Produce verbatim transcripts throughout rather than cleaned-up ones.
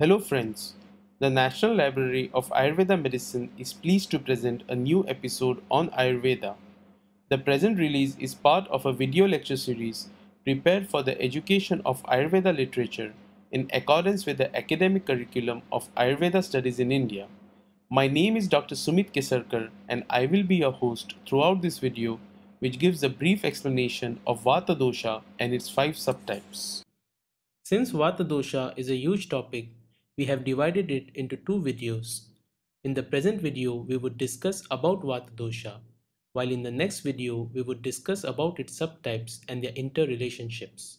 Hello friends, the National Library of Ayurveda Medicine is pleased to present a new episode on Ayurveda. The present release is part of a video lecture series prepared for the education of Ayurveda literature in accordance with the academic curriculum of Ayurveda studies in India. My name is Doctor Sumit Kesarkar and I will be your host throughout this video, which gives a brief explanation of Vata Dosha and its five subtypes. Since Vata Dosha is a huge topic, we have divided it into two videos. In the present video, we would discuss about Vata Dosha, while in the next video, we would discuss about its subtypes and their interrelationships.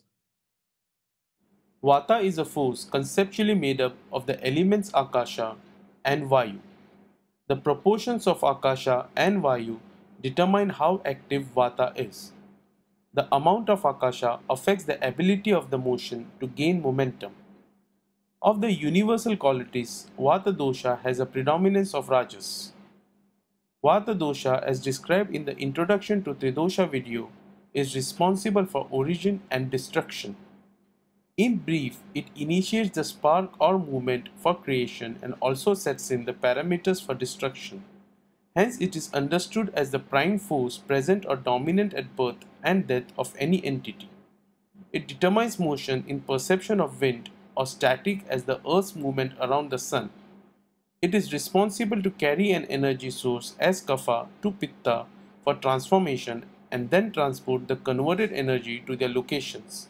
Vata is a force conceptually made up of the elements akasha and Vayu. The proportions of akasha and Vayu determine how active Vata is. The amount of akasha affects the ability of the motion to gain momentum. Of the universal qualities, Vata Dosha has a predominance of Rajas. Vata Dosha, as described in the introduction to Tridosha video, is responsible for origin and destruction. In brief, it initiates the spark or movement for creation and also sets in the parameters for destruction. Hence, it is understood as the prime force present or dominant at birth and death of any entity. It determines motion in perception of wind or static as the earth's movement around the sun. It is responsible to carry an energy source as Kapha to pitta for transformation and then transport the converted energy to their locations.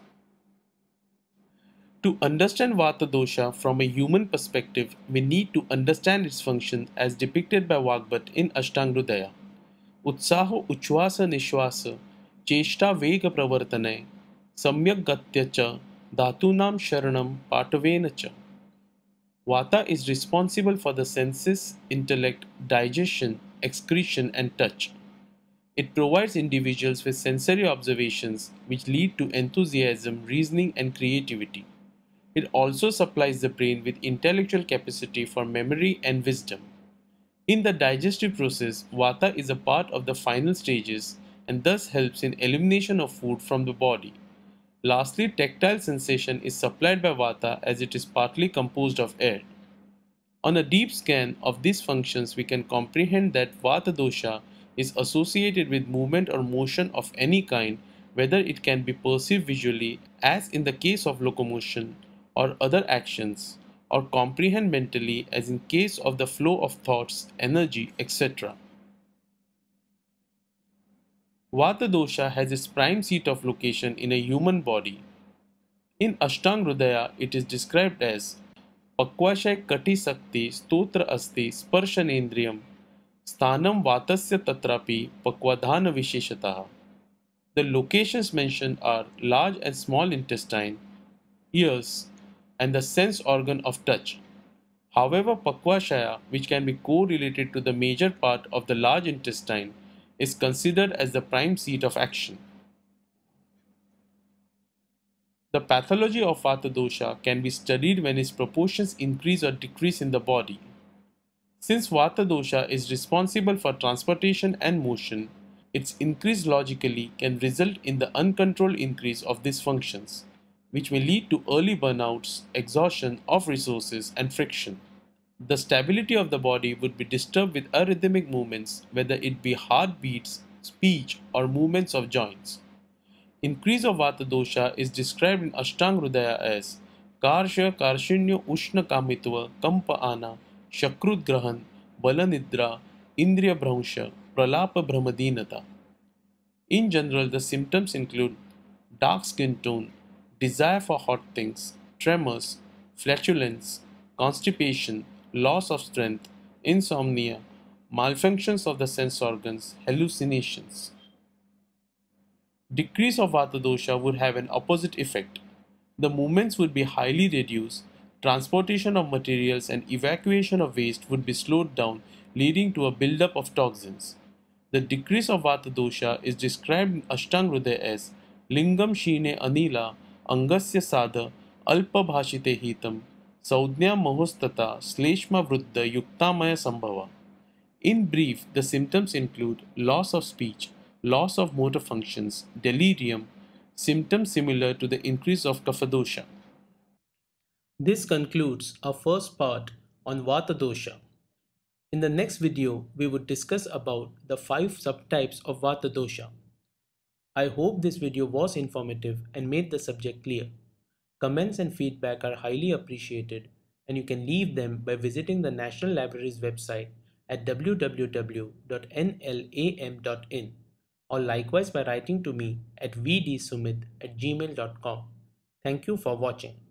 To understand Vata Dosha from a human perspective, we need to understand its function as depicted by Vagbhata in Ashtanga Hridaya. Utsaha Uchwasanishwas, Cheshtha Vega Pravartane, Samyag Gatyacha, Dhatunam Sharanam Patavenacha. Vata is responsible for the senses, intellect, digestion, excretion and touch. It provides individuals with sensory observations which lead to enthusiasm, reasoning and creativity. It also supplies the brain with intellectual capacity for memory and wisdom. In the digestive process, Vata is a part of the final stages and thus helps in elimination of food from the body. Lastly, tactile sensation is supplied by Vata as it is partly composed of air. On a deep scan of these functions, we can comprehend that Vata Dosha is associated with movement or motion of any kind, whether it can be perceived visually, as in the case of locomotion, or other actions, or comprehend mentally, as in case of the flow of thoughts, energy, et cetera. Vata Dosha has its prime seat of location in a human body. In Ashtanga Hridaya, it is described as pakvashaya kati sakti stotra asti sparshanendriyam sthanam vatasya tatrapi pakvadhana visheshataha. The locations mentioned are large and small intestine, ears, and the sense organ of touch. However, pakvashaya, which can be correlated to the major part of the large intestine, is considered as the prime seat of action. The pathology of Vata Dosha can be studied when its proportions increase or decrease in the body. Since Vata Dosha is responsible for transportation and motion, its increase logically can result in the uncontrolled increase of these functions, which may lead to early burnouts, exhaustion of resources, and friction. The stability of the body would be disturbed with arrhythmic movements, whether it be heartbeats, speech, or movements of joints. Increase of Vata Dosha is described in Ashtanga Hridaya as karsha, karsinyo, ushnakamitva, kampana, shakrut, grahan, balanidra, indriya, brahusha, pralapa, brahmadina. In general, the symptoms include dark skin tone, desire for hot things, tremors, flatulence, constipation, loss of strength, insomnia, malfunctions of the sense organs, hallucinations. Decrease of Vata Dosha would have an opposite effect. The movements would be highly reduced, transportation of materials and evacuation of waste would be slowed down, leading to a buildup of toxins. The decrease of Vata Dosha is described in Ashtanga Hridaya as lingam shine anila, angasya sadha, alpa bhashite hitam, saudnya mahostata, sleshma vruddha, yuktamaya sambhava. In brief, the symptoms include loss of speech, loss of motor functions, delirium, symptoms similar to the increase of Kapha Dosha. This concludes our first part on Vata Dosha. In the next video, we would discuss about the five subtypes of Vata Dosha. I hope this video was informative and made the subject clear. Comments and feedback are highly appreciated, and you can leave them by visiting the National Library's website at w w w dot n l a m dot in or likewise by writing to me at v d sumit at gmail dot com. Thank you for watching.